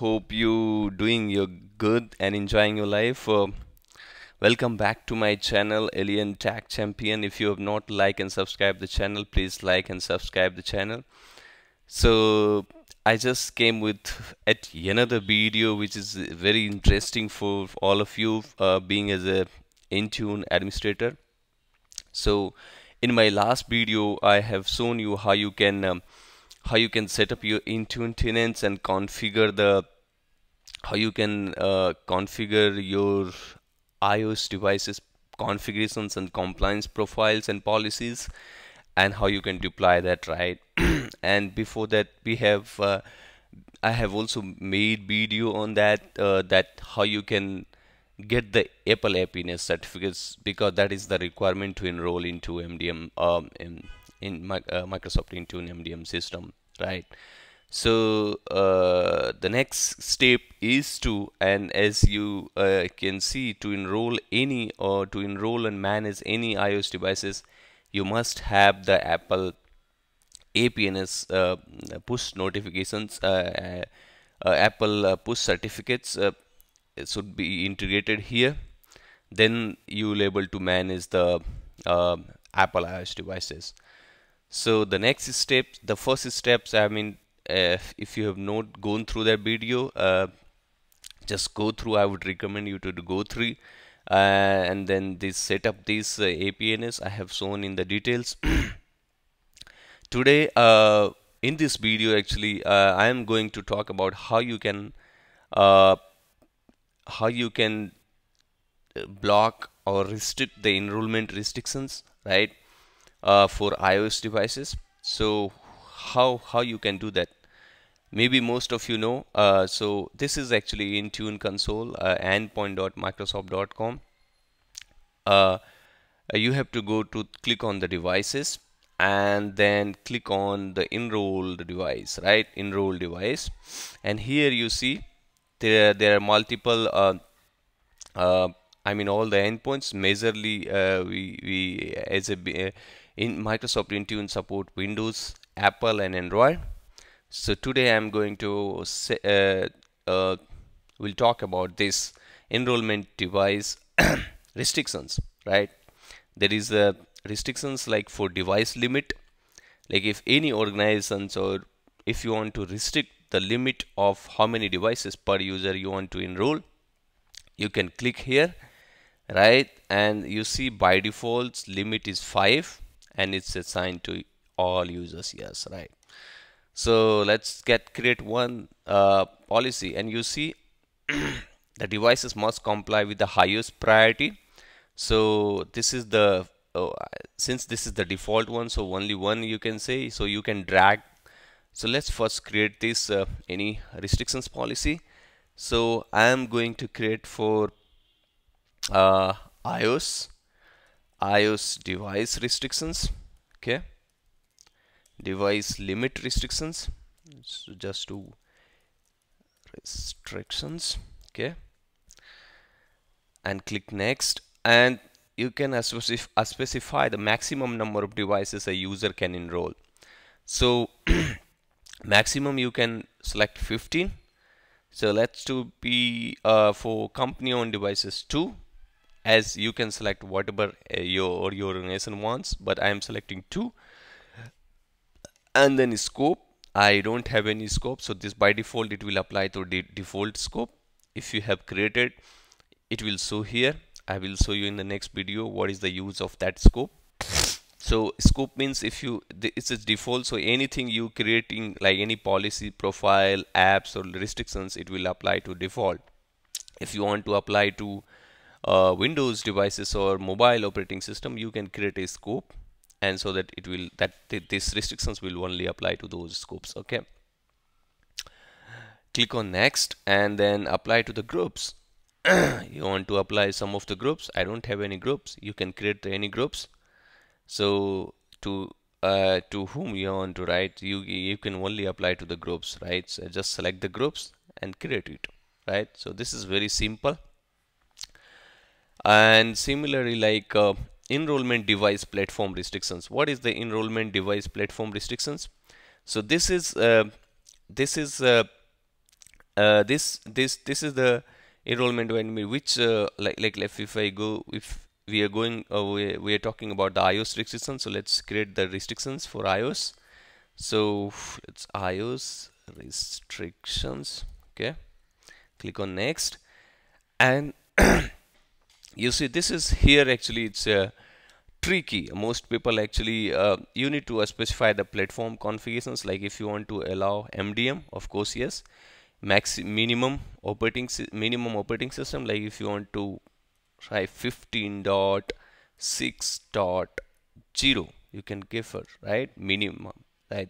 Hope you doing your good and enjoying your life. Welcome back to my channel, Alien Tech Champion. If you have not liked and subscribed the channel, please like and subscribe the channel. So I just came with at another video which is very interesting for all of you being as a Intune administrator. So in my last video I have shown you how you can set up your Intune tenants and configure the configure your iOS devices configurations and compliance profiles and policies, and how you can deploy that, right? And before that we have I have also made video on that how you can get the Apple APNS certificates, because that is the requirement to enroll into MDM in Microsoft Intune MDM system, right? So the next step is to, and as you can see, to enroll any or to enroll and manage any iOS devices, you must have the Apple APNS push notifications, Apple push certificates should be integrated here. Then you will able to manage the Apple iOS devices. So the next step, the first steps, I mean, if you have not gone through that video, just go through. I would recommend you to go through and then this set up this APNS I have shown in the details. Today in this video actually I am going to talk about how you can block or restrict the enrollment restrictions, right, for iOS devices. So how you can do that, maybe most of you know. So this is actually Intune console, endpoint.microsoft.com. You have to go to click on the devices and then click on the enrolled device, right? Enroll device, and here you see there are multiple I mean all the endpoints. Majorly we as a in Microsoft Intune support Windows, Apple and Android. So today I'm going to say, we'll talk about this enrollment device restrictions, right? There is a restrictions like for device limit, like if any organizations or if you want to restrict the limit of how many devices per user you want to enroll, you can click here, right? And you see by default limit is 5 and it's assigned to all users. Yes, right. So let's create one policy, and you see the devices must comply with the highest priority. So this is the since this is the default one, so only one you can say, so you can drag. So let's first create this any restrictions policy. So I am going to create for iOS device restrictions. Okay, device limit restrictions, so just do restrictions, okay, and click next. And you can specify the maximum number of devices a user can enroll. So maximum you can select 15. So let's to be for company owned devices 2, as you can select whatever your organization wants, but I am selecting 2. And then scope, I don't have any scope, so this by default it will apply to the default scope. If you have created, it will show here. I will show you in the next video what is the use of that scope. So scope means if you, it's a default, so anything you creating, like any policy, profile, apps or restrictions, it will apply to default. If you want to apply to Windows devices or mobile operating system, you can create a scope, and so that it will, that these restrictions will only apply to those scopes. Okay, click on next and then apply to the groups. You want to apply some of the groups. I don't have any groups. You can create any groups. So to whom you want to write, you can only apply to the groups, right? So just select the groups and create it, right? So this is very simple. And similarly, like enrollment device platform restrictions. What is the enrollment device platform restrictions? So this is this is the enrollment when which if I go, if we are going we are talking about the iOS restrictions, so let's create the restrictions for iOS. So it's iOS restrictions. Okay, click on next, and you see this is here. Actually it's tricky. Most people actually you need to specify the platform configurations, like if you want to allow MDM, of course yes, minimum operating system, like if you want to try 15.6.0 you can give her, right, minimum, right,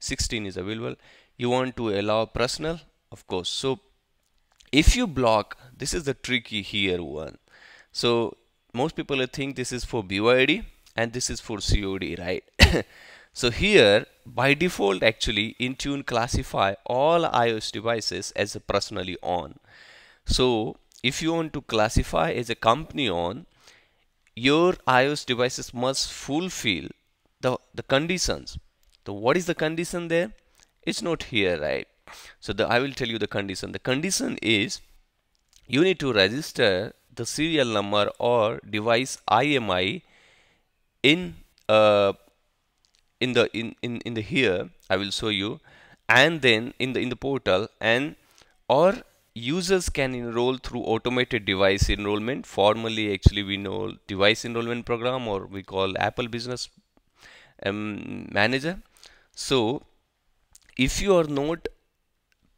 16 is available. You want to allow personal, of course. So if you block, this is the tricky here one. So most people think this is for BYOD and this is for COD, right? So here by default actually Intune classify all iOS devices as a personally on. So if you want to classify as a company on, your iOS devices must fulfill the conditions. So what is the condition there? It's not here, right? So I will tell you the condition. The condition is you need to register the serial number or device IMI in the here I will show you, and then in the portal, and or users can enroll through automated device enrollment. Formally actually we know device enrollment program, or we call Apple Business Manager. So if you are not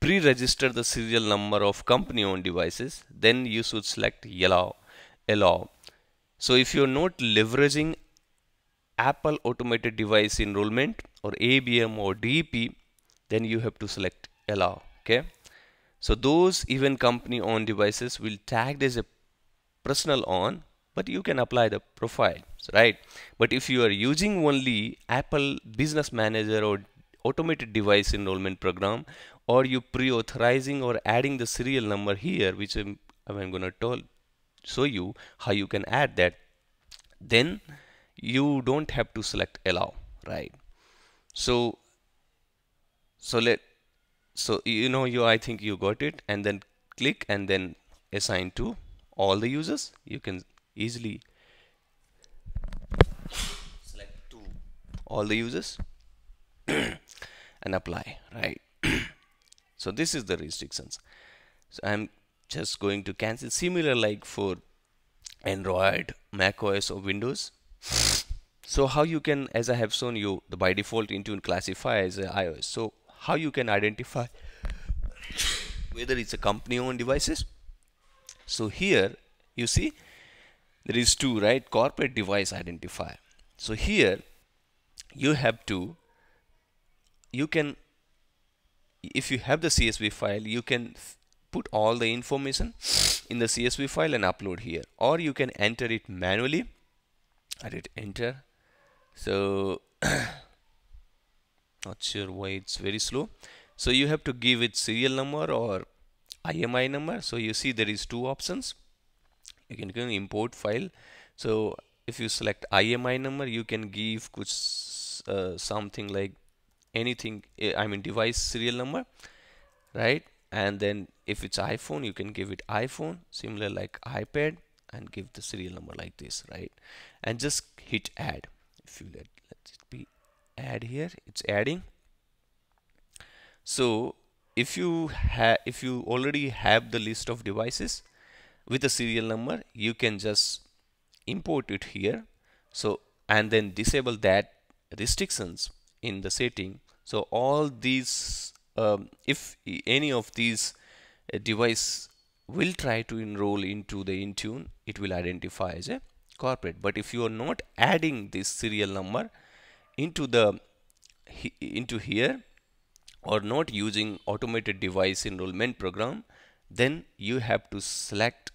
pre-register the serial number of company-owned devices, then you should select allow. So if you're not leveraging Apple automated device enrollment or ABM or DEP, then you have to select allow. Okay, so those even company-owned devices will tagged as a personal on, but you can apply the profile, right? But if you are using only Apple Business Manager or automated device enrollment program, or you pre-authorizing or adding the serial number here, which I'm going to show you how you can add that, then you don't have to select allow, right? So you know, I think you got it, and then click and then assign to all the users. You can easily select to all the users and apply, right? So this is the restrictions. So I'm just going to cancel, similar like for Android, Mac OS or Windows. So how you can, as I have shown you, the by default Intune classify as iOS. So how you can identify whether it's a company owned devices. So here you see there is two, right, corporate device identifier. So here you have to, you can, if you have the CSV file, you can put all the information in the CSV file and upload here, or you can enter it manually. I did enter. So not sure why it's very slow. So you have to give it serial number or IMI number. So you see there is two options. You can go import file. So if you select IMI number, you can give something like anything, I mean device serial number, right? And then if it's iPhone, you can give it iPhone, similar like iPad, and give the serial number like this, right? And just hit add. If you let it be add here, it's adding. So if you already have the list of devices with a serial number, you can just import it here. So and then disable that restrictions in the setting. So all these if any of these device will try to enroll into the Intune, it will identify as a corporate. But if you are not adding this serial number into here, or not using automated device enrollment program, then you have to select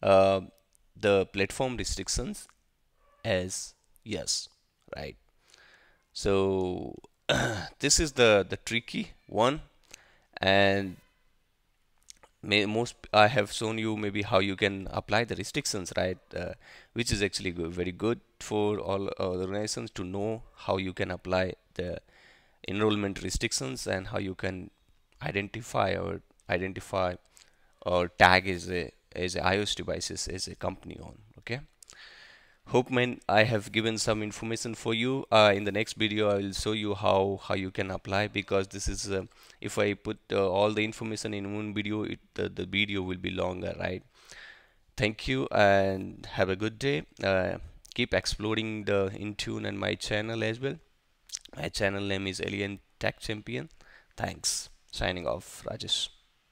the platform restrictions as yes, right? So this is the tricky one, and I have shown you maybe how you can apply the restrictions, right? Which is actually very good for all organizations to know how you can apply the enrollment restrictions and how you can identify or identify or tag is a iOS devices is a company on. Okay. Hope, man, I have given some information for you. In the next video, I will show you how you can apply, because this is if I put all the information in one video, the video will be longer, right? Thank you and have a good day. Keep exploring the Intune and my channel as well. My channel name is Alien Tech Champion. Thanks. Signing off, Rajesh.